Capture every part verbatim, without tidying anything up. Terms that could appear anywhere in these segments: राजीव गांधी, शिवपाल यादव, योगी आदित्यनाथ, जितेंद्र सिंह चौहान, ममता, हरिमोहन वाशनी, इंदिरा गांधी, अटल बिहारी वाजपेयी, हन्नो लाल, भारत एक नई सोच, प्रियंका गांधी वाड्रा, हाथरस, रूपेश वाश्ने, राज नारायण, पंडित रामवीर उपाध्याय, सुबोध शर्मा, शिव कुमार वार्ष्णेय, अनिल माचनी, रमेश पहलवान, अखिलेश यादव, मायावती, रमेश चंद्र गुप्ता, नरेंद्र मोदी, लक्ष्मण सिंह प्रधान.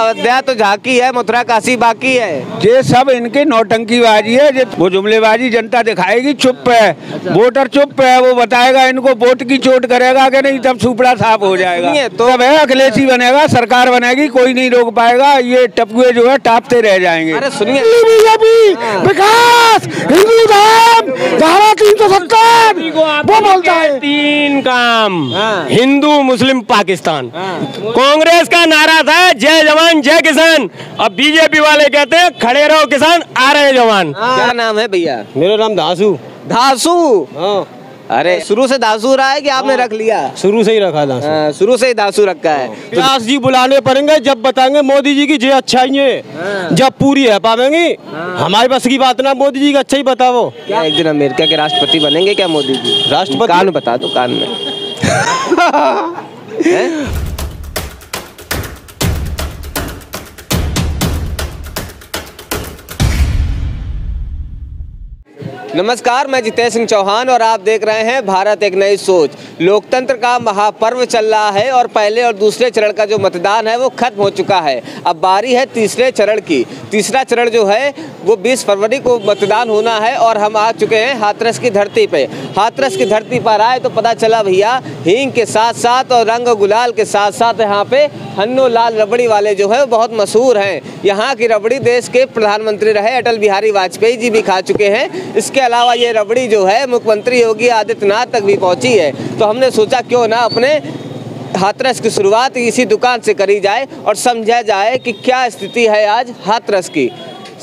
अयोध्या तो झांकी है, मथुरा काशी बाकी है। ये सब इनकी नौटंकीबाजी है, ये वो जुमलेबाजी जनता दिखाएगी। चुप है वोटर, चुप है, वो बताएगा इनको वोट की चोट करेगा कि नहीं, तब सुपड़ा साफ हो जाएगा, तो तब है अखिलेश ही बनेगा, सरकार बनेगी, कोई नहीं रोक पाएगा। ये टपकुए जो है टापते रह जाएंगे। अरे सुनिए, विकास हिंदू धाम धारा तीन सौ सत्तर वो बोलता है तीन काम, हिंदू मुस्लिम पाकिस्तान। कांग्रेस का नारा था जय जवान जय किसान, अब बीजेपी वाले कहते हैं खड़े रहो किसान, आ रहे जवान। क्या नाम है भैया? मेरा नाम धासू। धासू? अरे शुरू से दासू रहा है कि आपने रख लिया? शुरू से ही रखा दासू। आ, शुरू से ही दासू रखा है। व्यास जी बुलाने पड़ेंगे जब बताएंगे मोदी जी की जय अच्छाई है, जब पूरी है पावेंगी। हमारे बस की बात ना, मोदी जी का अच्छा ही बताओ। क्या एक दिन अमेरिका के राष्ट्रपति बनेंगे क्या मोदी जी? राष्ट्रपति कान बता दो, कान में। नमस्कार, मैं जितेंद्र सिंह चौहान और आप देख रहे हैं भारत एक नई सोच। लोकतंत्र का महापर्व चल रहा है और पहले और दूसरे चरण का जो मतदान है वो खत्म हो चुका है। अब बारी है तीसरे चरण की। तीसरा चरण जो है वो बीस फरवरी को मतदान होना है और हम आ चुके हैं हाथरस की धरती पे। हाथरस की धरती पर आए तो पता चला भैया हींग के साथ साथ और रंग गुलाल के साथ साथ यहाँ पे हन्नो लाल रबड़ी वाले जो है वो बहुत मशहूर हैं। यहाँ की रबड़ी देश के प्रधानमंत्री रहे अटल बिहारी वाजपेयी जी भी खा चुके हैं। इसके अलावा ये रबड़ी जो है मुख्यमंत्री योगी आदित्यनाथ तक भी पहुँची है। तो हमने सोचा क्यों ना अपने हाथरस की शुरुआत इसी दुकान से करी जाए और समझा जाए कि क्या स्थिति है आज हाथरस की।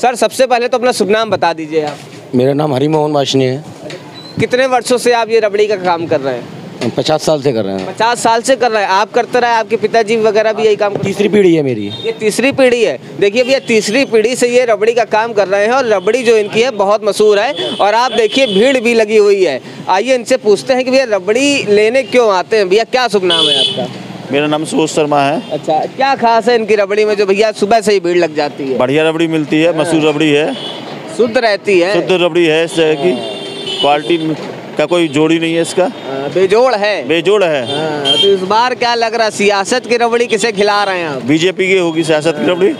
सर सबसे पहले तो अपना शुभ नाम बता दीजिए आप। मेरा नाम हरिमोहन वाशनी है। कितने वर्षों से आप ये रबड़ी का काम कर रहे हैं? पचास साल से कर रहे हैं। पचास साल से कर रहे हैं। आप करते रहे, आपके पिताजी वगैरह भी यही काम करते? तीसरी पीढ़ी है मेरी। ये तीसरी पीढ़ी है। देखिए भैया तीसरी पीढ़ी से ये रबड़ी का काम कर रहे हैं और रबड़ी जो इनकी है बहुत मशहूर है और आप देखिए भीड़ भी लगी हुई है। आइए इनसे पूछते हैं कि भैया रबड़ी लेने क्यों आते हैं। भैया क्या शुभ नाम है आपका? मेरा नाम सुबोध शर्मा है। अच्छा, क्या खास है इनकी रबड़ी में जो भैया सुबह से ही भीड़ लग जाती है? बढ़िया रबड़ी मिलती है, मशहूर रबड़ी है, शुद्ध रहती है, शुद्ध रबड़ी है। इस तरह की क्वालिटी का कोई जोड़ी नहीं है, इसका बेजोड़ है, बेजोड़ है। आ, तो इस बार क्या लग रहा है सियासत की रबड़ी किसे खिला रहे हैं आप? बीजेपी की होगी सियासत की रबड़ी।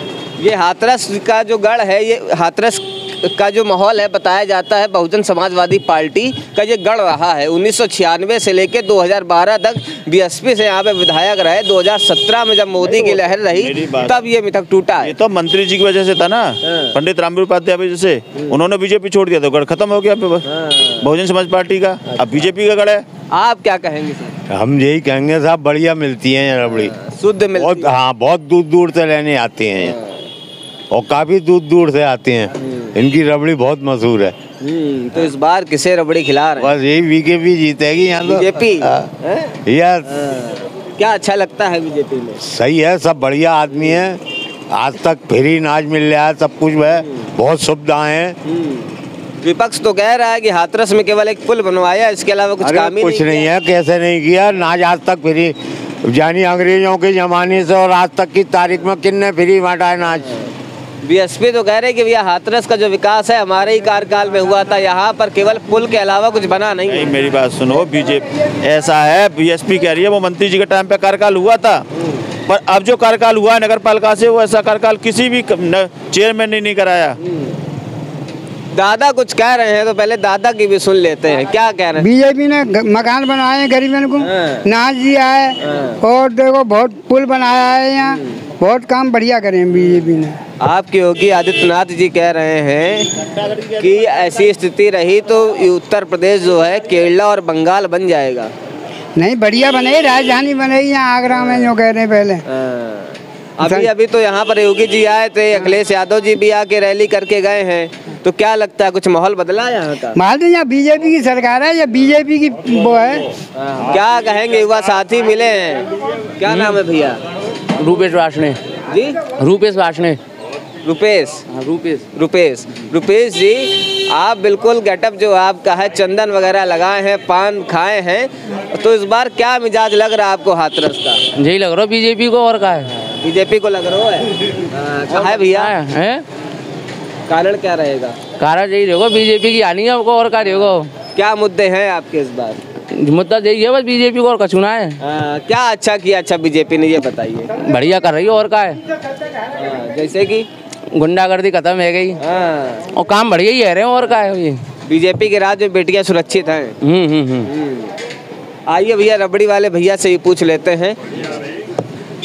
ये हाथरस का जो गढ़ है, ये हाथरस का जो माहौल है, बताया जाता है बहुजन समाजवादी पार्टी का ये गढ़ रहा है। उन्नीस सौ छियानवे से लेकर दो हज़ार बारह तक बीएसपी से यहाँ पे विधायक रहे। दो हज़ार सत्रह में जब मोदी की लहर रही तब ये मिथक टूटा। ये तो मंत्री जी की वजह से था ना, पंडित रामवीर उपाध्याय वजह से, उन्होंने बीजेपी छोड़ दिया तो गढ़ खत्म हो गया बहुजन समाज पार्टी का। अब बीजेपी का गढ़ है। आप क्या कहेंगे सर? हम यही कहेंगे साहब, बढ़िया मिलती है रबड़ी, शुद्ध मिलती है। हाँ, बहुत दूर दूर से लेने आते हैं और काफी दूर दूर से आते हैं। इनकी रबड़ी बहुत मशहूर है। तो इस बार किसे रबड़ी खिला रहे हैं? बस यही बीजेपी जीतेगी यहाँ तो। बीजेपी यार क्या अच्छा लगता है बीजेपी में? सही है, सब बढ़िया आदमी है। आज तक फ्री अनाज मिल रहा है, सब कुछ है, बहुत सुविधाएं हैं। विपक्ष तो कह रहा है कि हाथरस में केवल एक पुल बनवाया, इसके अलावा कुछ काम ही कुछ नहीं है। कैसे नहीं किया अनाज आज तक फ्री? यानी अंग्रेजों के जमाने से और आज तक की तारीख में किन्ने फ्री बांटा अनाज? बीएसपी तो कह रहे हैं कि भैया हाथरस का जो विकास है हमारे ही कार्यकाल में हुआ था, यहाँ पर केवल पुल के अलावा कुछ बना नहीं, नहीं। मेरी बात सुनो, बीजेपी ऐसा है, बीएसपी कह रही है वो मंत्री जी के टाइम पे कार्यकाल हुआ था, पर अब जो कार्यकाल हुआ है नगरपालिका से वो ऐसा कार्यकाल किसी भी चेयरमैन ने नहीं कराया। दादा कुछ कह रहे हैं तो पहले दादा की भी सुन लेते हैं, क्या कह रहे हैं। बीजेपी ने मकान बनाए हैं गरीबों को, नाज दिया है और देखो बहुत पुल बनाया है, यहाँ बहुत काम बढ़िया करे हैं बीजेपी ने। आपके योगी आदित्यनाथ जी कह रहे हैं कि ऐसी स्थिति रही तो उत्तर प्रदेश जो है केरला और बंगाल बन जाएगा। नहीं, बढ़िया बनेगी, राजधानी बनेगी यहाँ आगरा में, जो कह रहे हैं पहले। अभी अभी तो यहाँ पर योगी जी आए थे, अखिलेश यादव जी भी आके रैली करके गए हैं, तो क्या लगता है कुछ माहौल बदला है यहाँ का? माहौल यहाँ बीजेपी की सरकार है या बीजेपी की वो है। क्या कहेंगे, युवा साथी मिले हैं? क्या नाम है भैया? रूपेश वाश्ने जी। रूपेश वाश्ने। रूपेश रूपेश रूपेश रूपेश जी, आप बिल्कुल गेटअप जो आपका है, चंदन वगैरह लगाए हैं, पान खाए हैं, तो इस बार क्या मिजाज लग रहा है आपको हाथरस का? यही लग रहा है बीजेपी को, और का है बीजेपी को लग रहा है। कहा है भैया, है कारण क्या रहेगा? कारण यही रहेगा बीजेपी की आनी है, और का रहेगा। क्या मुद्दे हैं आपके इस बार? मुद्दा यही बस बीजेपी को और कछूना है। आ, क्या अच्छा किया अच्छा बीजेपी ने ये बताइए? बढ़िया कर रही है और का है। आ, जैसे कि गुंडागर्दी खत्म है गई और काम बढ़िया ही है रहे और का है। ये बीजेपी के राज में बेटियां सुरक्षित हैं। आइए भैया रबड़ी वाले भैया से ही पूछ लेते हैं।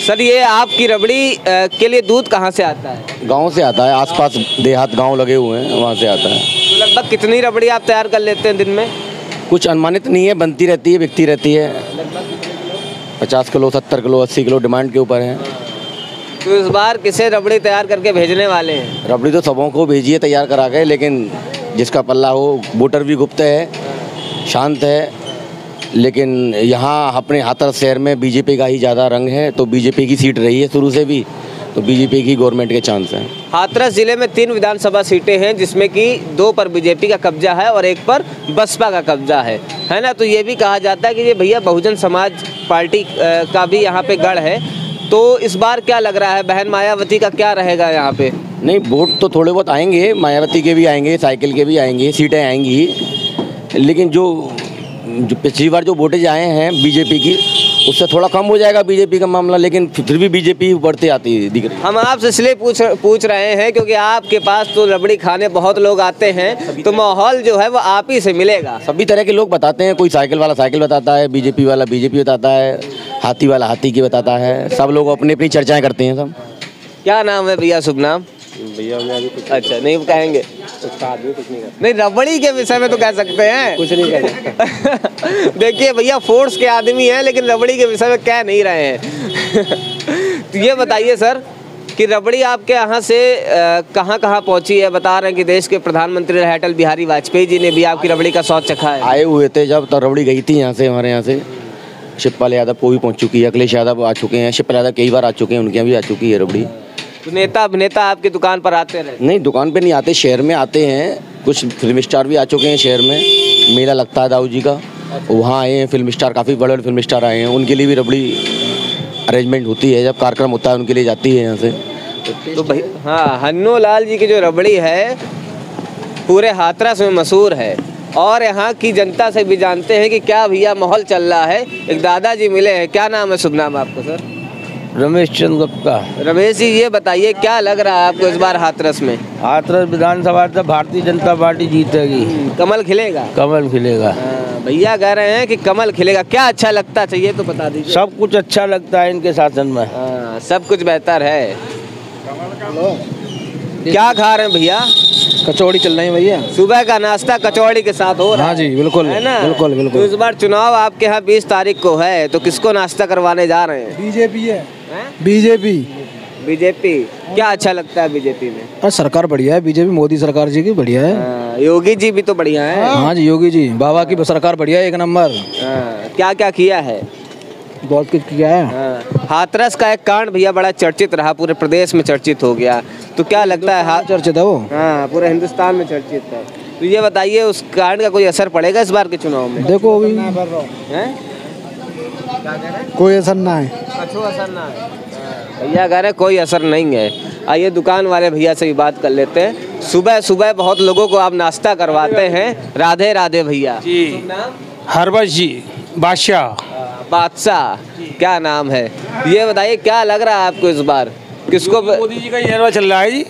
सर ये आपकी रबड़ी के लिए दूध कहाँ से आता है? गाँव से आता है, आसपास देहात गाँव लगे हुए हैं वहाँ से आता है। तो लगभग कितनी रबड़ी आप तैयार कर लेते हैं दिन में? कुछ अनुमानित नहीं है, बनती रहती है बिकती रहती है। पचास किलो सत्तर किलो अस्सी किलो डिमांड के ऊपर है। तो इस बार किसे रबड़ी तैयार करके भेजने वाले हैं? रबड़ी तो सबों को भेजिए तैयार करा के, लेकिन जिसका पल्ला हो। वोटर भी गुप्त है, शांत है, लेकिन यहाँ अपने हाथर शहर में बीजेपी का ही ज़्यादा रंग है, तो बीजेपी की सीट रही है शुरू से भी, तो बीजेपी की गवर्नमेंट के चांस हैं। हाथरस जिले में तीन विधानसभा सीटें हैं जिसमें कि दो पर बीजेपी का कब्जा है और एक पर बसपा का कब्जा है, है ना। तो ये भी कहा जाता है कि ये भैया बहुजन समाज पार्टी का भी यहाँ पे गढ़ है। तो इस बार क्या लग रहा है बहन मायावती का क्या रहेगा यहाँ पे? नहीं, वोट तो थोड़े बहुत आएंगे, मायावती के भी आएंगे, साइकिल के भी आएंगे, सीटें आएंगी, लेकिन जो जो पिछली बार जो वोटेज आए हैं बीजेपी की उससे थोड़ा कम हो जाएगा बीजेपी का मामला, लेकिन फिर भी बीजेपी बढ़ते आती है दिख रही है। हम आपसे इसलिए पूछ पूछ रहे हैं क्योंकि आपके पास तो रबड़ी खाने बहुत लोग आते हैं, तो माहौल जो है वो आप ही से मिलेगा। सभी तरह के लोग बताते हैं, कोई साइकिल वाला साइकिल बताता है, बीजेपी वाला बीजेपी बताता है, हाथी वाला हाथी की बताता है, सब लोग अपनी अपनी चर्चाएँ करते हैं सब। क्या नाम है भैया? शुभ नाम भैया? अच्छा नहीं कहेंगे? कुछ नहीं, नहीं रबड़ी के विषय में तो कह सकते हैं, कुछ नहीं कह देखिए भैया फोर्स के आदमी हैं लेकिन रबड़ी के विषय में कह नहीं रहे हैं। तो ये बताइए सर कि रबड़ी आपके यहाँ से कहाँ कहाँ पहुँची है? बता रहे हैं कि देश के प्रधानमंत्री रहे अटल बिहारी वाजपेयी जी ने भी आपकी रबड़ी का स्वाद चखा है। आए हुए थे जब तो रबड़ी गई थी यहाँ से, हमारे यहाँ से शिवपाल यादव को भी पहुँच चुकी है, अखिलेश यादव आ चुके हैं, शिवपाल यादव कई बार आ चुके हैं, उनके यहाँ भी आ चुकी है रबड़ी। नेता अभिनेता आपकी दुकान पर आते रहे? नहीं दुकान पे नहीं आते, शहर में आते हैं, कुछ फिल्म स्टार भी आ चुके हैं शहर में, मेला लगता है दाऊ जी का, वहाँ आए हैं फिल्म स्टार, काफ़ी बड़े बड़े फिल्म स्टार आए हैं, उनके लिए भी रबड़ी अरेंजमेंट होती है, जब कार्यक्रम होता है उनके लिए जाती है यहाँ से। तो भाई हाँ हन्नो लाल जी की जो रबड़ी है पूरे हाथरस में मशहूर है और यहाँ की जनता से भी जानते हैं कि क्या भैया माहौल चल रहा है। एक दादाजी मिले हैं, क्या नाम है शुभ नाम आपको सर? रमेश चंद्र गुप्ता। रमेश जी ये बताइए क्या लग रहा है आपको इस बार हाथरस में? हाथरस विधानसभा से भारतीय जनता पार्टी जीतेगी। कमल खिलेगा? कमल खिलेगा भैया कह रहे हैं कि कमल खिलेगा। क्या अच्छा लगता चाहिए तो बता दीजिए। सब कुछ अच्छा लगता है इनके शासन में। आ, सब कुछ बेहतर है। क्या खा रहे हैं भैया? कचौड़ी चल रही है भैया, सुबह का नाश्ता कचौड़ी के साथ हो रहा है। हाँ जी बिल्कुल है ना, बिल्कुल बिल्कुल। तो इस बार चुनाव आपके यहाँ बीस तारीख को है, तो किसको नाश्ता करवाने जा रहे हैं? बीजेपी है, बीजेपी बीजेपी। क्या अच्छा लगता है बीजेपी में? अरे सरकार बढ़िया है, बीजेपी मोदी सरकार जी की बढ़िया है। आ, योगी जी भी तो बढ़िया है। हाँ जी योगी जी बाबा की सरकार बढ़िया है, एक नंबर। क्या क्या किया है? बहुत कुछ किया है। हाथरस का एक कांड भैया बड़ा चर्चित रहा, पूरे प्रदेश में चर्चित हो गया, तो क्या लगता है? हाँ चर्चित है वो, हाँ पूरे हिंदुस्तान में चर्चित था। तो ये बताइए उस कांड का कोई असर पड़ेगा इस बार के चुनाव में? देखो अभी कोई असर ना है, असर ना है भैया कह रहे कोई असर नहीं है। आइए दुकान वाले भैया से भी बात कर लेते हैं। सुबह सुबह बहुत लोगों को आप नाश्ता करवाते हैं। राधे राधे भैया जी। हरबश जी बादशाह बादशाह क्या नाम है? ये बताइए क्या लग रहा है आपको इस बार किसको? मोदी जी का जलवा चल रहा है जी,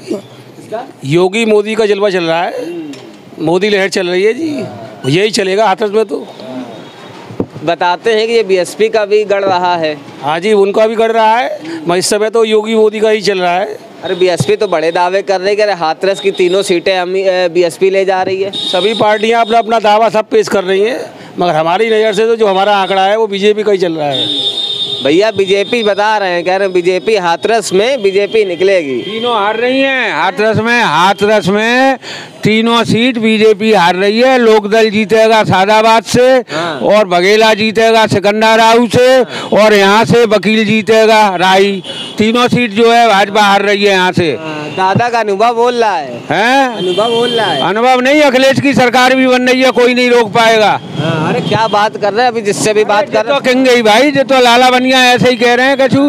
योगी मोदी का जलवा चल रहा है, मोदी लहर चल रही है जी, यही चलेगा हाथरस में। तो बताते हैं कि ये बीएसपी का भी गढ़ रहा है। हाँ जी उनका भी गढ़ रहा है, इस समय तो योगी मोदी का ही चल रहा है। अरे बीएसपी तो बड़े दावे कर रहे हैं कि हाथरस की तीनों सीटें हम बीएसपी ले जा रही है। सभी पार्टियाँ अपना अपना दावा सब पेश कर रही हैं, मगर हमारी नज़र से तो जो हमारा आंकड़ा है वो बीजेपी का ही चल रहा है। भैया बीजेपी बता रहे हैं, कह रहे हैं बीजेपी हाथरस में बीजेपी निकलेगी। तीनों हार रही हैं हाथरस में, हाथरस में तीनों सीट बीजेपी हार रही है। लोकदल जीतेगा सादाबाद से, हाँ। और बघेला जीतेगा सिकंदर राव से, हाँ। और यहाँ से वकील जीतेगा राई। तीनों सीट जो है भाजपा हार रही है यहाँ से। दादा का अनुभव बोल रहा है, है? अनुभव बोल रहा है। अनुभव नहीं, अखिलेश की सरकार भी बन रही है, कोई नहीं रोक पाएगा। आ, अरे क्या बात कर रहे हैं, अभी जिससे भी बात कर रहे हैं तो कहेंगे भाई ये तो लाला बनिया ऐसे ही कह रहे हैं कछु,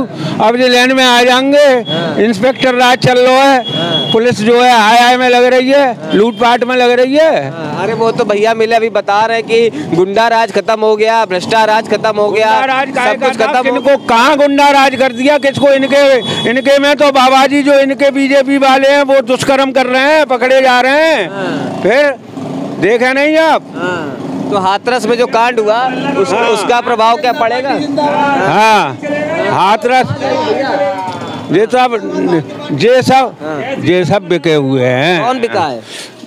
अब ये लैंड में आ जाएंगे। इंस्पेक्टर राज चल रहा है, पुलिस जो है हाय हाय में लग रही है, लूटपाट में लग रही है। अरे वो तो भैया मिले अभी बता रहे कि गुंडा राज खत्म हो गया, भ्रष्टाचार राज खत्म हो गया, सब कुछ खत्म। इनको कहाँ गुंडा राज कर दिया किसको? इनके इनके में तो बाबा जी जो इनके बीजेपी वाले हैं वो दुष्कर्म कर रहे हैं, पकड़े जा रहे हैं, फिर देखे नहीं आप। तो हाथरस में जो कांड हुआ उस, हाँ। उसका प्रभाव क्या पड़ेगा? हाँ हाथरस ये सब ये सब ये सब बिके हुए हैं। कौन बिका है?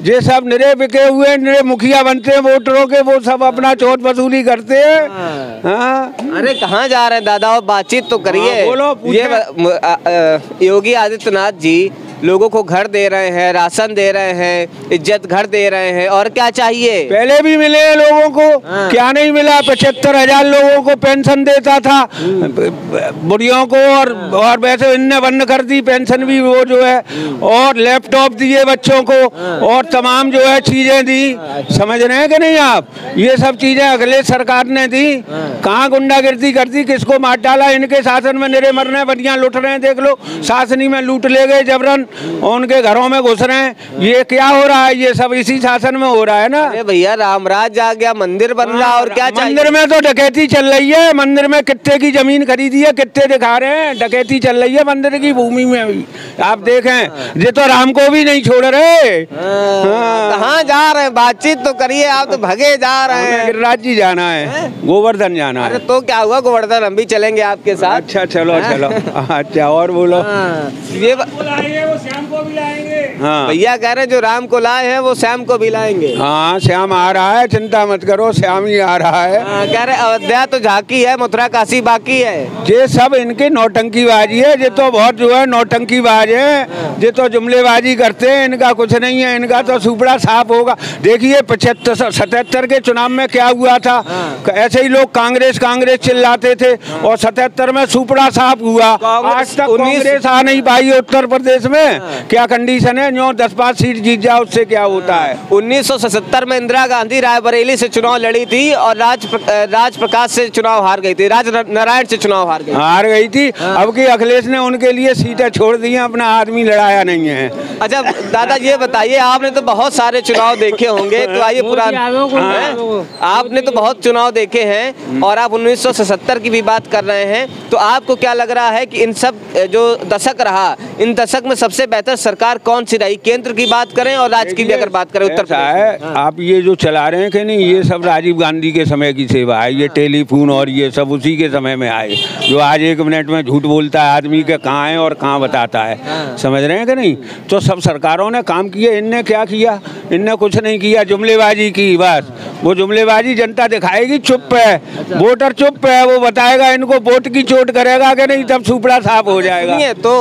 ये सब निरे बिके हुए हैं, निरे मुखिया बनते हैं वोटरों के, वो सब अपना चोट वसूली करते हैं। हाँ। अरे कहाँ जा रहे हैं दादा, और बातचीत तो करिए। ये योगी आदित्यनाथ जी लोगों को घर दे रहे हैं, राशन दे रहे हैं, इज्जत घर दे रहे हैं, और क्या चाहिए? पहले भी मिले लोगों को, हाँ। क्या नहीं मिला? पचहत्तर हजार लोगों को पेंशन देता था बुढ़ियों को, और हाँ। और वैसे इनने बंद कर दी पेंशन भी वो जो है, और लैपटॉप दिए बच्चों को, हाँ। और तमाम जो है चीजें दी, हाँ। समझ रहे हैं कि नहीं आप? ये सब चीजें अखिलेश सरकार ने दी। हाँ। कहाँ गुंडागिर्दी कर दी, किसको मार डाला? इनके शासन में निरे मर रहे, बढ़िया लुट रहे हैं, देख लो शासनी में लूट ले गए जबरन, उनके घरों में घुस रहे हैं। ये क्या हो रहा है? ये सब इसी शासन में हो रहा है ना। अरे भैया रामराज आ गया, मंदिर बन रहा, और क्या चाहिए? मंदिर में तो डकैती चल रही है, मंदिर में कितने की जमीन खरीदी है, कितने दिखा रहे हैं, डकैती चल रही है मंदिर की भूमि में भी, आप देखें। ये तो राम को भी नहीं छोड़ रहे। कहाँ जा रहे हैं? बातचीत तो करिए आप, तो भगे जा रहे हैं। गिरिराज जी जाना है, गोवर्धन जाना है। तो क्या हुआ, गोवर्धन हम भी चलेंगे आपके साथ। अच्छा चलो चलो, अच्छा और बोलो। ये श्याम को भी लाएंगे। हाँ भैया कह रहे हैं जो राम को लाए हैं वो श्याम को भी लाएंगे। हाँ श्याम आ रहा है, चिंता मत करो, श्याम ही आ रहा है। हाँ, कह रहे अयोध्या तो झांकी है, मथुरा काशी बाकी है। ये सब इनके नौटंकीबाजी है, ये तो बहुत जो है नौटंकीबाज है, ये तो जुमलेबाजी करते हैं, इनका कुछ नहीं है, इनका तो सुपड़ा साफ होगा। देखिए पचहत्तर सतहत्तर के चुनाव में क्या हुआ था, ऐसे ही लोग कांग्रेस कांग्रेस चिल्लाते थे, और सतहत्तर में सुपड़ा साफ हुआ। आज तक कांग्रेस आ नहीं पाई उत्तर प्रदेश में। हाँ। क्या कंडीशन है? जो दस पाँच सीट जीत जाओ उससे क्या होता है? उन्नीस सौ सतहत्तर में इंदिरा गांधी रायबरेली से चुनाव लड़ी थी, और राज प्र, राज प्रकाश से चुनाव हार गई थी, राज नारायण से चुनाव हार गई हार गई थी। हाँ। अब की अखिलेश ने उनके लिए सीटें छोड़ दी हैं, अपना आदमी लड़ाया नहीं है। अच्छा दादा ये बताइए, आपने तो बहुत सारे चुनाव देखे होंगे, तो आइए पुराने, आपने तो बहुत चुनाव देखे हैं, और आप उन्नीस सौ सतहत्तर की भी बात कर रहे हैं, तो आपको क्या लग रहा है कि इन सब जो दशक रहा, इन दशक में सबसे बेहतर सरकार कौन सी रही? केंद्र की बात करें और राज्य की भी अगर बात करें उत्तर प्रदेश। हाँ। आप ये जो चला रहे हैं कि नहीं, ये सब राजीव गांधी के समय की सेवा है, ये टेलीफोन और ये सब उसी के समय में आए, जो आज एक मिनट में झूठ बोलता है आदमी के कहाँ है और कहाँ बताता है। हाँ। समझ रहे हैं कि नहीं? तो सब सरकारों ने काम किए, इनने क्या किया? इनने कुछ नहीं किया, जुमलेबाजी की बस। वो जुमलेबाजी जनता दिखाएगी, चुप है वोटर, चुप है, वो बताएगा इनको, वोट की चोट करेगा कि नहीं, तब सुपड़ा साफ हो जाएगा। ये तो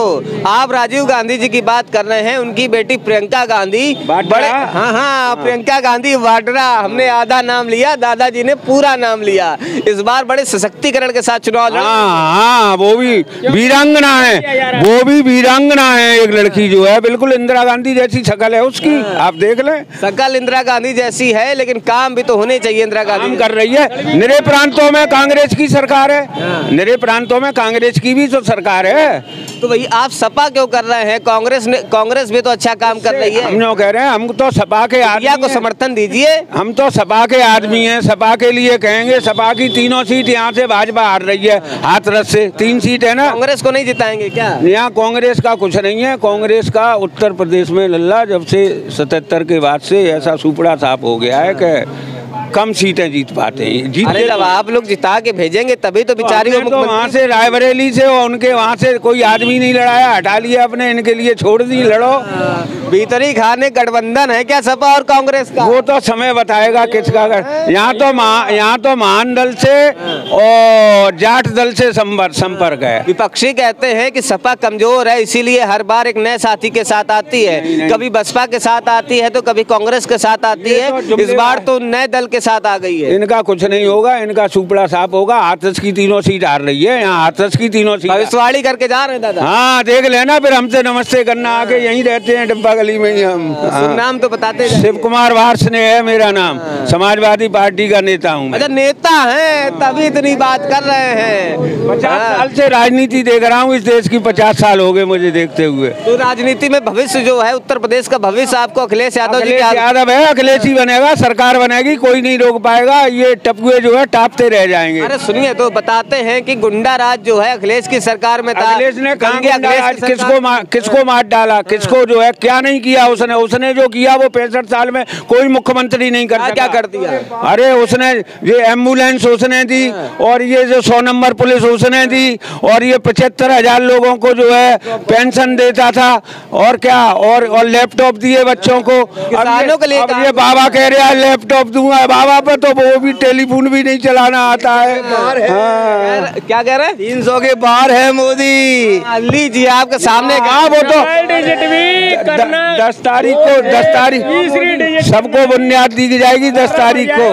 आप राजीव गांधी जी की बात कर रहे हैं, उनकी बेटी प्रियंका गांधी बड़े, हाँ हाँ प्रियंका गांधी वाड्रा, हमने आधा नाम लिया, दादाजी ने पूरा नाम लिया, इस बार बड़े सशक्तिकरण के साथ चुनाव लड़ा। हाँ हाँ वो भी वीरांगना है, वो भी वीरांगना है, एक लड़की जो है बिल्कुल इंदिरा गांधी जैसी शकल है उसकी, आप देख लें। शकल इंदिरा गांधी जैसी है, लेकिन काम तो होने चाहिए इंदिरा गांधी कर रही है। निरे प्रांतों में कांग्रेस की सरकार है, निरे प्रांतों में कांग्रेस की भी तो सरकार है। तो भाई आप सपा क्यों कर रहे हैं? कांग्रेस ने, कांग्रेस भी तो अच्छा काम कर रही है। हम लोग कह रहे हैं हम तो सपा के आदमी को समर्थन दीजिए, हम तो सपा के आदमी हैं, सपा के लिए कहेंगे। सपा की तीनों सीट यहाँ से भाजपा हार रही है, हाथरस से तीन सीट है ना, कांग्रेस को नहीं जिताएंगे क्या? यहाँ कांग्रेस का कुछ नहीं है, कांग्रेस का उत्तर प्रदेश में लल्ला जब से सतहत्तर के बाद से ऐसा सुपड़ा साफ हो गया है कि कम सीटें जीत पाते हैं। जीत अरे जब आप लोग जिता के भेजेंगे तभी तो बिचारी को, तो वहाँ से रायबरेली से और उनके वहाँ से कोई आदमी नहीं लड़ाया, हटा लिया अपने, इनके लिए छोड़ दी। लड़ो भीतरी खाने गठबंधन है क्या सपा और कांग्रेस का? वो तो समय बताएगा किसका। यहाँ तो यहाँ तो महान दल से और जाट दल से संपर्क है। विपक्षी कहते हैं कि सपा कमजोर है, इसीलिए हर बार एक नए साथी के साथ आती है, कभी बसपा के साथ आती है तो कभी कांग्रेस के साथ आती है, इस बार तो नए दल के के साथ आ गई है। इनका कुछ नहीं होगा, इनका सुपड़ा साफ होगा। हाथरस की तीनों सीट हार रही है यहाँ, हाथरस की तीनों सीट। भविष्यवाणी करके जा रहे हैं दादा। हाँ देख लेना, फिर हमसे नमस्ते करना। आके यहीं रहते हैं डिब्बा गली में ही हम। आ, नाम तो बताते हैं, शिव कुमार वार्ष्णेय है मेरा नाम, समाजवादी पार्टी का नेता हूँ। अच्छा नेता है, तभी इतनी बात कर रहे हैं। पचास साल से राजनीति देख रहा हूँ इस देश की, पचास साल हो गए मुझे देखते हुए। तो राजनीति में भविष्य जो है उत्तर प्रदेश का, भविष्य आपको अखिलेश यादव जी यादव है। अखिलेश ही बनेगा, सरकार बनेगी, कोई नहीं रोक पाएगा। ये टपकुए जो है टापते रह जाएंगे। अरे सुनिए तो बताते हैं कि गुंडा राज जो है अखिलेश की सरकार में था। अखिलेश ने अखिलेश किसको मा, किसको मार डाला, किसको जो है क्या नहीं किया उसने। उसने जो किया वो पैंसठ साल में कोई मुख्यमंत्री नहीं कर, क्या कर दिया। अरे उसने ये एम्बुलेंस उसने दी, और ये जो सौ नंबर पुलिस उसने दी, और ये पचहत्तर हजार लोगों को जो है पेंशन देता था, और क्या और, और लैपटॉप दिए बच्चों को। अब ये, अब ये बाबा कह रहा है लैपटॉप दूंगा। बाबा पर तो वो भी टेलीफोन भी नहीं चलाना आता है, बाहर है। हाँ। क्या कह रहे हैं, तीन सौ के बाहर है मोदी। लीजिए आपके सामने कहा वो तो दस तारीख को, दस तारीख सबको बुनियाद दी जाएगी दस तारीख को।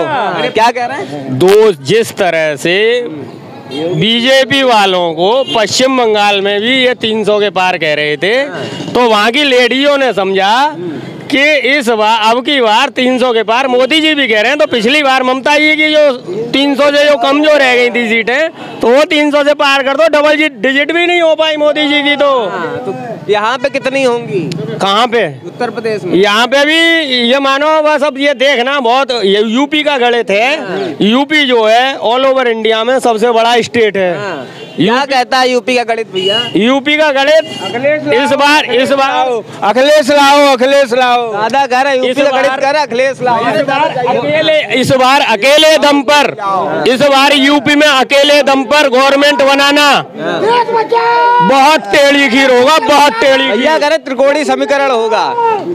क्या कह रहे हैं, दो जिस तरह से बीजेपी वालों को पश्चिम बंगाल में भी ये तीन सौ के पार कह रहे थे, तो वहाँ की लेडियों ने समझा कि इस बार अब की बार तीन सौ के पार मोदी जी भी कह रहे हैं। तो पिछली बार ममता जी की जो तीन सौ से जो कम जो रह गई थी सीटें, तो वो तीन सौ से पार कर दो, डबल डिजिट भी नहीं हो पाई मोदी जी की। तो, तो यहाँ पे कितनी होंगी, कहाँ पे उत्तर प्रदेश में, यहाँ पे भी ये मानो बस अब ये देखना बहुत। ये यूपी का गणित है, यूपी जो है ऑल ओवर इंडिया में सबसे बड़ा स्टेट है। क्या कहता है यूपी का गणित भैया, यूपी का गणित इस बार इस बार अखिलेश लाओ, अखिलेश लाओ दादा कह रहे, यूपी का गणित कह रहे अखिलेश लाओ। इस बार अकेले इस बार अकेले दम पर इस बार यूपी में अकेले दम पर गवर्नमेंट बनाना बहुत टेढ़ी खीर होगा, बहुत टेढ़ी। भैया कह रहे त्रिकोणी समीकरण होगा।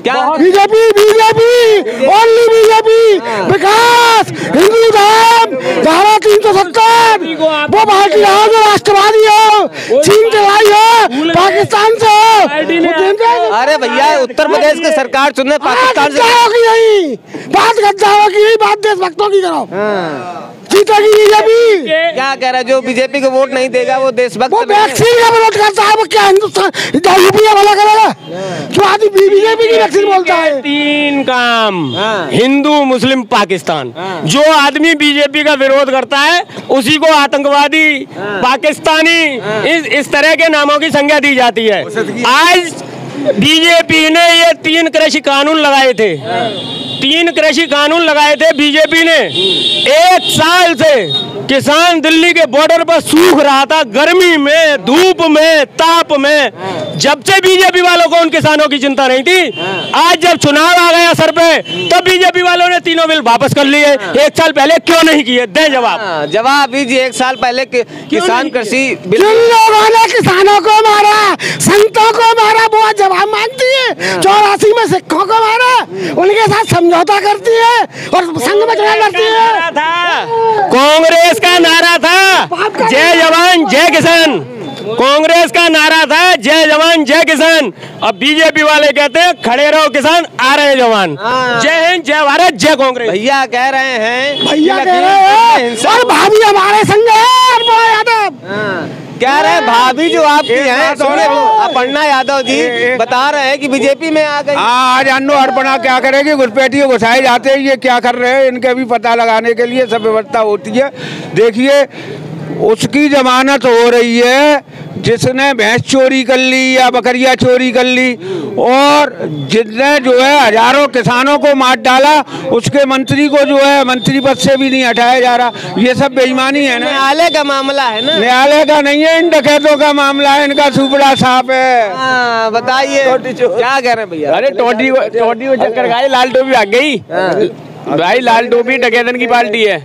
क्या बीजेपी, बीजेपी ओनली बीजेपी, विकास हिंदू धर्म धारा तीन सौ सत्तर, वो भारतीय राष्ट्रवादी हो, चीन से लाई हो, पाकिस्तान से हो। अरे भैया उत्तर प्रदेश की सरकार चुनने पाकिस्तान से नहीं, बात गद्दारों की नहीं, बात देशभक्तों की करो। क्या कह रहा है, जो बीजेपी को वोट नहीं देगा वो देशभक्त करता है, वो क्या हिंदुस्तान बीजेपी की वैक्सीन बोलता है। तीन काम, हिंदू मुस्लिम पाकिस्तान। जो आदमी बीजेपी का विरोध करता है उसी को आतंकवादी, पाकिस्तानी, इस इस तरह के नामों की संज्ञा दी जाती है। आज बीजेपी ने ये तीन कृषि कानून लगाए थे, तीन कृषि कानून लगाए थे बीजेपी ने। एक साल से किसान दिल्ली के बॉर्डर पर सूख रहा था, गर्मी में, धूप में, ताप में। जब से बीजेपी वालों को उन किसानों की चिंता नहीं थी, आज जब चुनाव आ गया सर पे, तब बीजेपी वालों ने तीनों बिल वापस कर लिए। एक साल पहले क्यों नहीं किए, दे जवाब जवाब दीजिए। एक साल पहले किसान कृषि बिल, लोगों ने किसानों को मारा, संतों को मारा, बहुत जवाब मांगती है। चौरासी में सिखों को मारा, उनके साथ समझौता करती है और संघ में करती है। कांग्रेस का नारा था जय जवान जय किसान, कांग्रेस का नारा था जय जवान जय किसान। अब बीजेपी वाले कहते हैं खड़े रहो किसान, आ रहे जवान। जय हिंद, जय भारत, जय कांग्रेस। भैया कह रहे हैं, भैया कह रहे हैं और भाभी हमारे संग है। कह रहे हैं भाभी जो आपकी हैं, अपर्णा यादव जी बता रहे हैं कि बीजेपी में आ गई। आज अन्नो अर्पणा क्या करेगी, घुसपैठिए घुसाए जाते हैं, ये क्या कर रहे हैं, इनके भी पता लगाने के लिए सब व्यवस्था होती है। देखिए उसकी जमानत हो रही है जिसने भैंस चोरी कर ली या बकरियां चोरी कर ली, और जिसने जो है हजारों किसानों को मार डाला, उसके मंत्री को जो है मंत्री पद से भी नहीं हटाया जा रहा। ये सब बेईमानी है ना, न्यायालय का मामला है ना, न्यायालय का नहीं है, इन डकैतों का मामला है, इनका सुपड़ा साफ है। बताइए क्या कह रहे हैं भैया। अरे टोटी टोटी को चक्कर खाई, लाल टोपी भाग गई भाई, लाल टोपी डकैतन की पार्टी है।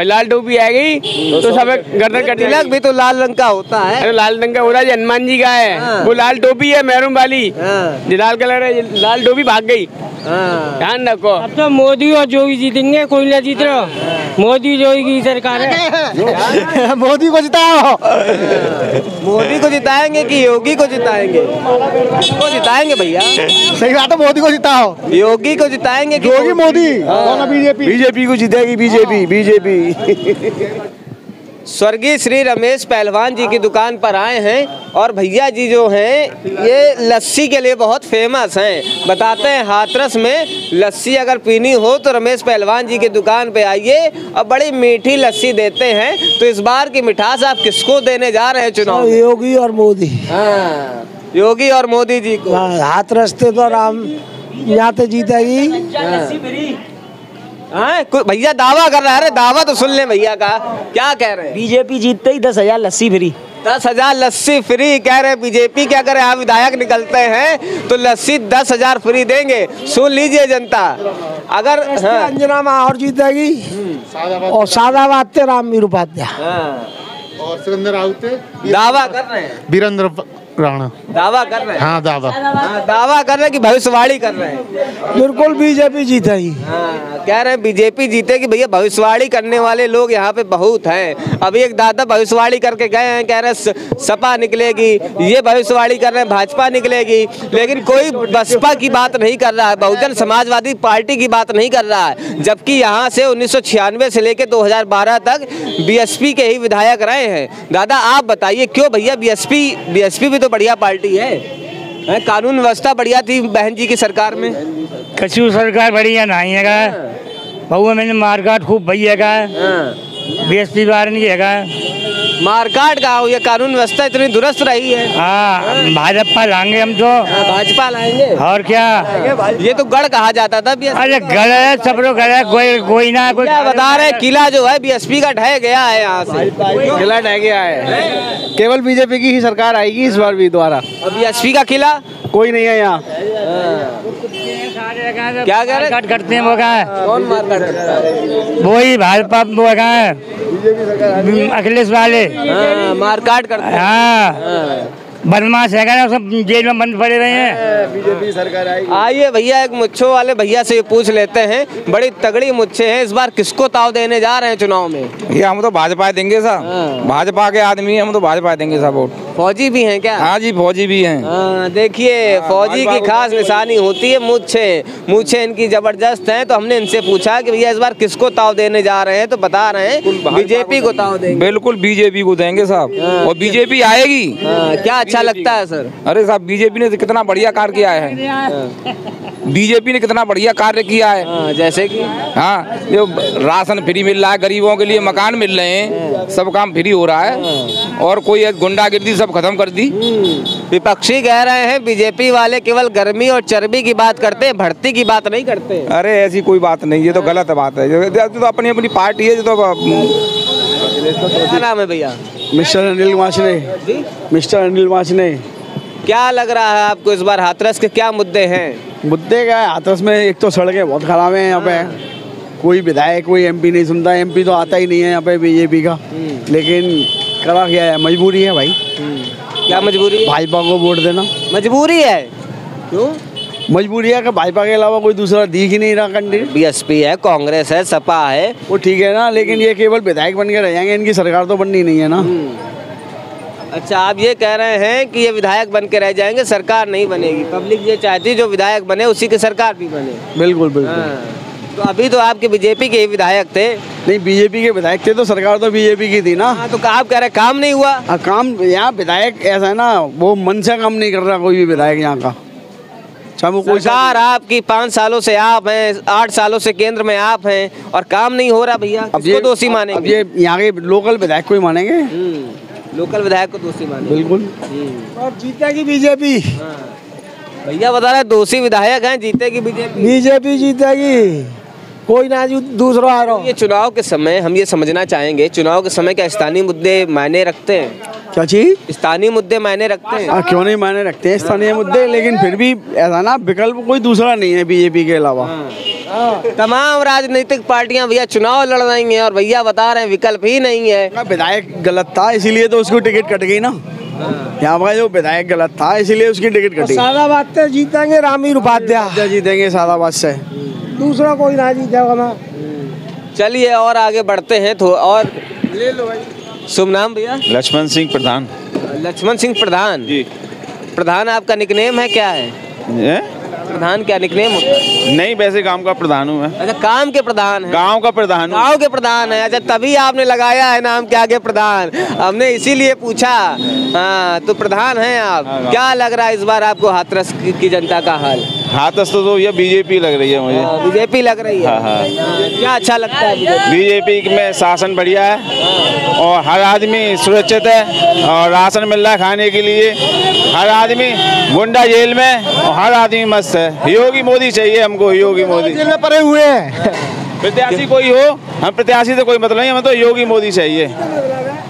लाल टोपी आ गई तो सब गर्दन कट जाएगी। तिलक भी तो लाल रंग का होता है। अरे लाल रंग का हो रहा है, हनुमान जी का है। हाँ। वो लाल टोपी है मैरून वाली, लाल कलर है, लाल टोपी भाग गई। हाँ। ध्यान रखो। अब तो मोदी और योगी जीतेंगे, कोई ना जीत रहा। मोदी जो की सरकार है मोदी को जिताओ। मोदी को जिताएंगे कि योगी को जिताएंगे? को जिताएंगे भैया, सही बात है। मोदी को जिताओ। योगी को जिताएंगे? योगी मोदी। बीजेपी बीजेपी को जिताएगी बीजेपी। बीजेपी। स्वर्गीय श्री रमेश पहलवान जी की दुकान पर आए हैं और भैया जी जो हैं ये लस्सी के लिए बहुत फेमस हैं। बताते हैं हाथरस में लस्सी अगर पीनी हो तो रमेश पहलवान जी की दुकान पे आइए और बड़ी मीठी लस्सी देते हैं। तो इस बार की मिठास आप किसको देने जा रहे हैं चुनाव? योगी और मोदी। हाँ, योगी और मोदी जी को। हाथरस से तो राम यहाँ तो जीतेगी। भैया दावा कर रहा है, दावा तो सुन ले भैया का, क्या कह रहे हैं? बीजेपी जीतते ही दस हजार लस्सी फ्री। दस हजार लस्सी फ्री कह रहे हैं बीजेपी। क्या करे आप विधायक निकलते हैं तो लस्सी दस हजार फ्री देंगे। सुन लीजिए जनता। अगर हाँ। अंजना माहौर जीतेगी और सादाबाद से रामवीर उपाध्याय और सुरेंद्र राउत दावा कर रहे हैं। वीरेंद्र राणा दावा कर रहे हैं। हाँ, दावा हाँ, दावा कर रहे हैं कि भविष्यवाणी कर रहे हैं। बिल्कुल बीजेपी जीतेगी। हाँ, कह रहे हैं बीजेपी जीतेगी भैया। भविष्यवाणी करने वाले लोग यहाँ पे बहुत हैं। अभी एक दादा भविष्यवाणी करके गए हैं, कह रहे हैं सपा निकलेगी, ये भविष्यवाणी कर रहे हैं भाजपा निकलेगी, लेकिन कोई बसपा की बात नहीं कर रहा है, बहुजन समाजवादी पार्टी की बात नहीं कर रहा है। जबकि यहाँ से उन्नीस सौ छियानवे से लेकर दो हजार बारह तक बी एस पी के ही विधायक रहे हैं। दादा आप बताइए क्यों भैया B S P B S P भी बढ़िया पार्टी है, कानून व्यवस्था बढ़िया थी बहन जी की सरकार में। कचू सरकार बढ़िया नहीं है, बहुआ मैंने मारकाट खूब भैया का बीएसपी बार नहीं है, मारकाट का ये कानून व्यवस्था इतनी दुरुस्त रही है। हाँ, भाजपा लाएंगे हम तो। भाजपा लाएंगे और क्या? ये तो गढ़ कहा जाता था। अरे गढ़ है, सब लोग गढ़ है, कोई कोई ना कोई बता रहे किला जो है बीएसपी का ढह गया है, यहाँ से किला ढह गया है। केवल बीजेपी की ही सरकार आएगी इस बार भी दोबारा। अब बीएसपी का किला कोई नहीं है यहाँ। क्या कह रहे कट करते हैं वो कहाँ है? कौन मारकाट करता है? वही भाजपा वो कहाँ है अखिलेश वाले मारकाट करते हैं। हाँ, बदमाश है, सब जेल में बंद पड़े रहे हैं। बीजेपी सरकार आएगी। आइए भैया एक मुच्छों वाले भैया से ये पूछ लेते हैं, बड़ी तगड़ी मुच्छे हैं, इस बार किसको ताव देने जा रहे हैं चुनाव में? ये हम तो भाजपा देंगे साहब, भाजपा के आदमी हम तो भाजपा देंगे साहब वोट। फौजी भी हैं क्या? हाँ जी, फौजी भी हैं। देखिए फौजी की खास निशानी होती है मूछे। मूछे इनकी जबरदस्त हैं। तो हमने इनसे पूछा कि भैया इस बार किसको ताव देने जा रहे हैं, तो बता रहे हैं बीजेपी को ताव देंगे। बिल्कुल बीजेपी को देंगे साहब, और बीजेपी आएगी। क्या अच्छा लगता है सर? अरे साहब बीजेपी ने कितना बढ़िया कार्य किया है, बीजेपी ने कितना बढ़िया कार्य किया है। आ, जैसे कि हाँ, जो राशन फ्री मिल रहा है, गरीबों के लिए मकान मिल रहे हैं, सब काम फ्री हो रहा है, और कोई गुंडागिर्दी सब खत्म कर दी। विपक्षी कह रहे हैं बीजेपी वाले केवल गर्मी और चर्बी की बात करते हैं, भर्ती की बात नहीं करते। अरे ऐसी कोई बात नहीं, ये तो गलत बात है। ये तो अपनी अपनी पार्टी है। तो क्या नाम है भैया? मिस्टर अनिल माचनी। मिस्टर अनिल माचनी। क्या लग रहा है आपको इस बार हाथरस के क्या मुद्दे हैं? मुद्दे क्या है हाथरस में? एक तो सड़कें बहुत खराब हैं यहाँ पे, कोई विधायक कोई एमपी नहीं सुनता, एमपी तो आता ही नहीं है यहाँ पे बीजेपी का। लेकिन करा क्या है, मजबूरी है भाई। क्या मजबूरी है? भाजपा को वोट देना मजबूरी है। क्यों मजबूरी है? कि भाजपा के अलावा कोई दूसरा दिख ही नहीं रहा कैंडिडेट। बीएसपी है, कांग्रेस है, सपा है, वो ठीक है ना, लेकिन ये केवल विधायक बन के रह जाएंगे, इनकी सरकार तो बननी नहीं है ना। अच्छा, आप ये कह रहे हैं कि ये विधायक बन के रह जाएंगे, सरकार नहीं बनेगी। पब्लिक ये चाहती है जो विधायक बने उसी की सरकार भी बने। बिल्कुल बिल्कुल। तो अभी तो आपके बीजेपी के ही विधायक थे। नहीं, बीजेपी के विधायक थे तो सरकार तो बीजेपी की थी ना। आ, तो आप कह रहे काम नहीं हुआ? आ, काम यहाँ विधायक ऐसा है ना, वो मन से काम नहीं कर रहा कोई भी विधायक यहाँ का। सरकार आपकी पाँच सालों से आप हैं, आठ सालों से केंद्र में आप हैं, और काम नहीं हो रहा भैया। अब ये दोषी मानेंगे? ये यहाँ के लोकल विधायक को ही मानेंगे, लोकल विधायक को दोषी मानेंगे। बिल्कुल। अब जीतेगी बीजेपी। भैया बता रहे दोषी विधायक हैं, जीतेगी बीजेपी। बीजेपी जीतेगी, कोई ना दूसरा आ रहा हो। ये चुनाव के समय हम ये समझना चाहेंगे, चुनाव के समय क्या स्थानीय मुद्दे मायने रखते हैं? क्या चीज? स्थानीय मुद्दे मायने रखते हैं? आ, क्यों नहीं मायने रखते हैं स्थानीय मुद्दे, लेकिन फिर भी ऐसा ना विकल्प कोई दूसरा नहीं है बीजेपी के अलावा। तमाम राजनीतिक पार्टियां भैया चुनाव लड़ रही हैं और भैया बता रहे हैं विकल्प ही नहीं है। विधायक गलत था इसीलिए तो उसकी टिकट कट गई ना, यहाँ का जो विधायक गलत था इसीलिए उसकी टिकट कट गई। सादाबाद से जीतेंगे रामवीर उपाध्याय, जीतेंगे सादाबाद से, दूसरा कोई ना जीतेगा। चलिए और आगे बढ़ते हैं तो और ले लो भाई। शुभ नाम भैया? लक्ष्मण सिंह प्रधान। लक्ष्मण सिंह प्रधान जी। प्रधान आपका निकनेम है क्या है? ये? प्रधान क्या निकनेम होता है? नहीं, वैसे गांव का प्रधान हूँ मैं। अच्छा, काम के प्रधान है? गांव का प्रधान। गांव के प्रधान है, अच्छा तभी आपने लगाया है नाम के आगे प्रधान, हमने इसीलिए पूछा। हाँ, तो प्रधान हैं आप। क्या लग रहा है इस बार आपको हाथरस की जनता का हाल? हाथरस तो, तो यह बीजेपी लग रही है मुझे। बीजेपी लग रही है। क्या अच्छा लगता है? बीजेपी में शासन बढ़िया है और हर आदमी सुरक्षित है और राशन मिल रहा है खाने के लिए। हर आदमी गुंडा जेल में और हर आदमी मस्त है। योगी मोदी चाहिए हमको, योगी मोदी। जेल में पड़े हुए हैं। प्रत्याशी कोई हो, हम प्रत्याशी से कोई मतलब नहीं, हमें तो योगी मोदी चाहिए।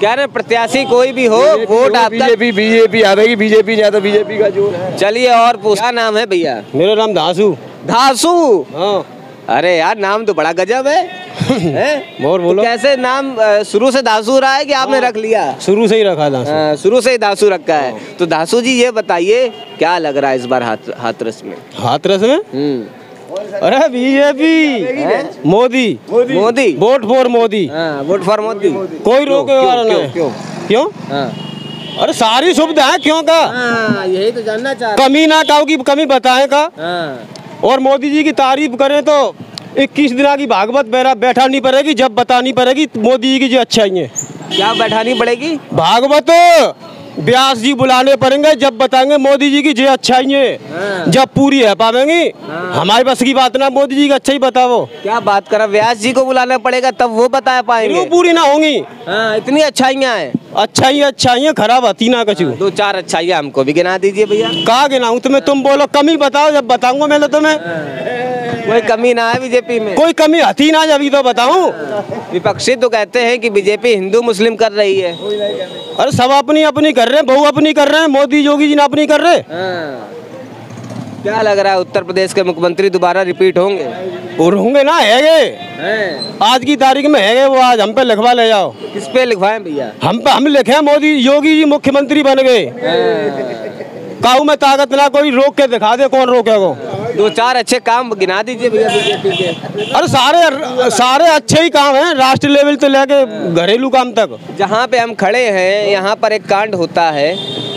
क्या रहे प्रत्याशी कोई भी हो, वोट आपका बीजेपी बीजेपी आ रही, बीजेपी ज्यादा, बीजेपी का जोर है। चलिए और पूछ, क्या नाम है भैया? मेरा नाम धासू। धासू? अरे यार नाम तो बड़ा गजब है। और बोलो, कैसे नाम शुरू से दासू रहा है कि आपने रख लिया? शुरू से ही रखा दासू। शुरू से ही दासू रखा है। तो दासू जी ये बताइए क्या लग रहा है इस बार हाथ हाथरस में? हाथरस में अरे BJP, Modi Modi, vote for Modi. Vote for Modi, कोई रोकने वाला नहीं। क्यों क्यों? अरे सारी सुविधाएं क्यों का, यही तो जानना चाह रहा। कमी ना काओ की कमी बताए का। और मोदी जी की तारीफ करें तो इक्कीस दिन की भागवत बैरा बैठानी पड़ेगी, जब बतानी पड़ेगी मोदी जी की जो अच्छाई है। क्या बैठानी पड़ेगी? भागवत व्यास जी बुलाने पड़ेंगे, जब बताएंगे मोदी जी की जो अच्छाई है, जब पूरी है पावेंगी। हमारे बस की बात ना, मोदी जी का अच्छा ही बताओ। क्या बात करा, व्यास जी को बुलाना पड़ेगा तब वो बता पाएंगे। पूरी ना होंगी, इतनी अच्छाइयाँ है। अच्छाई अच्छाई, खराब हती ना कछु। दो चार अच्छाई हमको भी गिना दीजिए भैया। कहा गिनाऊँ तुम्हें, तुम बोलो कमी बताओ, जब बताऊंगा मैं तो तुम्हें। कोई कमी ना है बीजेपी में, कोई कमी हती ना, जब तो बताऊँ। विपक्षी तो कहते हैं कि बीजेपी हिंदू मुस्लिम कर रही है। अरे सब अपनी अपनी कर रहे हैं, बहु अपनी कर रहे हैं, मोदी योगी जी ने अपनी कर रहे। क्या लग रहा है उत्तर प्रदेश के मुख्यमंत्री दोबारा रिपीट होंगे? और होंगे ना, है आज की तारीख में है वो। आज हम पे लिखवा ले जाओ। किस पे लिखवाएं भैया? हम पे हम लिखे मोदी योगी जी मुख्यमंत्री बन गए। काऊ में ताकत ना, कोई रोक के दिखा दे, कौन रोकेगा? दो चार अच्छे काम गिना दीजिए भैया बीजेपी के। अरे सारे सारे अच्छे ही काम हैं, राष्ट्रीय लेवल से लेके घरेलू काम तक। जहाँ पे हम खड़े हैं यहाँ पर एक कांड होता है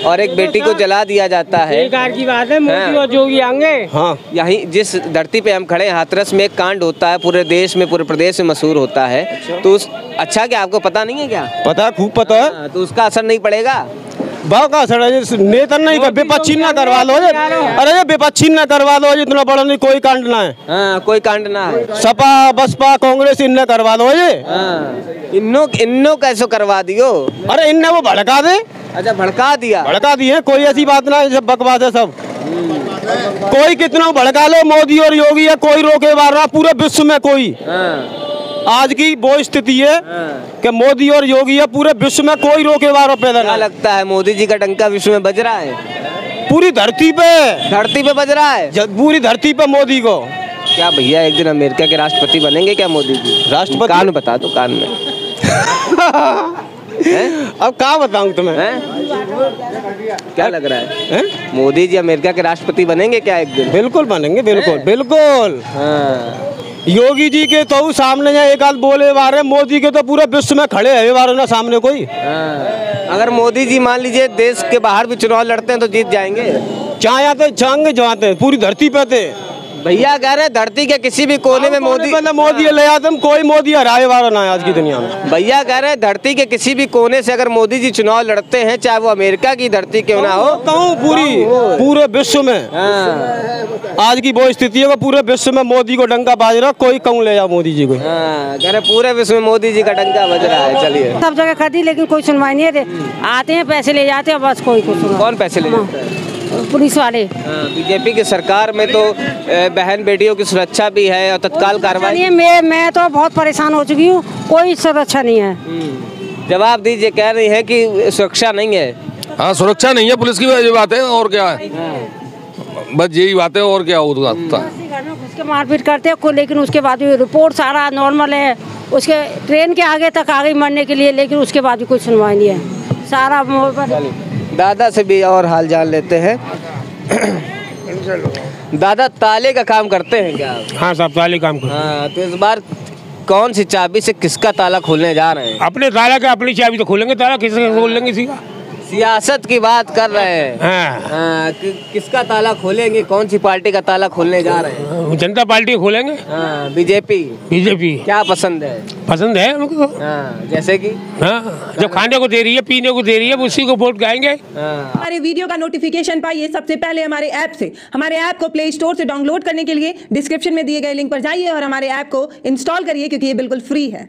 और एक बेटी को जला दिया जाता है। बेकार की बात है, मोदी और योगी आएंगे। हाँ, यही जिस धरती पे हम खड़े हाथरस में एक कांड होता है, पूरे देश में, पूरे प्रदेश में मशहूर होता है। तो उस अच्छा क्या आपको पता नहीं है? क्या पता, खूब पता है। हाँ, तो उसका असर नहीं पड़ेगा? बहुत असर है, नेता नहीं कर, विपक्षी ना करवा लो। अरे विपक्षी ना करवा लो, इतना बड़ा नहीं, कोई कांड ना है। हाँ, कोई कांड ना है। सपा बसपा कांग्रेस इनने करवा दो, ये इन्नो इन्नो कैसे करवा दियो? अरे इनने वो भड़का दे। अच्छा, भड़का दिया? भड़का दिए, कोई ऐसी बात ना, सब बकवास है सब। कोई कितना भड़का लो मोदी और योगी है, कोई रोके वार रहा पूरे विश्व में कोई। आज की वो स्थिति है कि मोदी और योगी है, पूरे विश्व में कोई रोके वार पैदा नहीं लगता है। मोदी जी का डंका विश्व में बज रहा है, पूरी धरती पे धरती पे बज रहा है, पूरी धरती पे मोदी को। क्या भैया एक दिन अमेरिका के राष्ट्रपति बनेंगे क्या मोदी जी? राष्ट्रपति? कान बता दो, कान में। अब क्या बताऊं तुम्हें? क्या लग रहा है मोदी जी अमेरिका के राष्ट्रपति बनेंगे क्या एक दिन? बिल्कुल बनेंगे, बिल्कुल है? बिल्कुल। हाँ। योगी जी के तो सामने है, एक आध बोले बारे, मोदी के तो पूरे विश्व में खड़े है बारे ना सामने कोई। हाँ। अगर मोदी जी मान लीजिए देश के बाहर भी चुनाव लड़ते हैं तो जीत जाएंगे? चाहे तो जाएंगे, जाते हैं पूरी धरती पे थे भैया। कह रहे धरती के किसी भी कोने में मोदी मोदी ले आते हम, कोई मोदी हराए वाला ना है आज की दुनिया में। भैया कह रहे धरती के किसी भी कोने से अगर मोदी जी चुनाव लड़ते हैं, चाहे वो अमेरिका की धरती क्यों ना हो, कहूँ पूरी पूरे विश्व में। हाँ। आज की वो स्थिति है, पूरे विश्व में मोदी को डंका बाज रहा, कोई कहूँ ले जाओ मोदी जी को। हाँ, कह रहे पूरे विश्व में मोदी जी का डंका बज रहा है। चलिए सब जगह खरीदी, लेकिन कोई सुनवाई नहीं है। आते हैं पैसे ले जाते हैं बस, कोई कुछ। कौन पैसे ले जाते हैं? पुलिस वाले। बीजेपी की सरकार में तो बहन बेटियों की सुरक्षा भी है और तत्काल कार्रवाई। मैं मैं तो बहुत परेशान हो चुकी हूँ, कोई सुरक्षा नहीं है। जवाब दीजिए, कह रही है कि सुरक्षा नहीं है। हाँ, सुरक्षा नहीं है, पुलिस की वजह बात है और क्या है। हाँ। बस यही बात है और क्या होता है। उसके मारपीट करते हैं, लेकिन उसके बाद रिपोर्ट सारा नॉर्मल है। उसके ट्रेन के आगे तक आ गई मरने के लिए, लेकिन उसके बाद भी कोई सुनवाई नहीं है। सारा दादा से भी और हाल जान लेते हैं। दादा ताले का काम करते हैं क्या? हाँ साहब, ताले काम करते हैं। हाँ, तो इस बार कौन सी चाबी से किसका ताला खोलने जा रहे हैं? अपने ताला का अपनी चाबी तो खोलेंगे, ताला किसका खोल लेंगे? किसी का सियासत की बात कर रहे हैं। हाँ। आ, कि, किसका ताला खोलेंगे? कौन सी पार्टी का ताला खोलने जा रहे हैं? जनता पार्टी खोलेंगे। हाँ, बीजेपी। बीजेपी क्या पसंद है? पसंद है उनको। हाँ, जैसे कि हाँ, जब खाने को दे रही है, पीने को दे रही है, उसी को वोट गाएंगे। हाँ। हमारे वीडियो का नोटिफिकेशन पाइए सबसे पहले हमारे ऐप से। हमारे ऐप को प्ले स्टोर से डाउनलोड करने के लिए डिस्क्रिप्शन में दिए गए लिंक पर जाइए और हमारे ऐप को इंस्टॉल करिए, क्योंकि ये बिल्कुल फ्री है।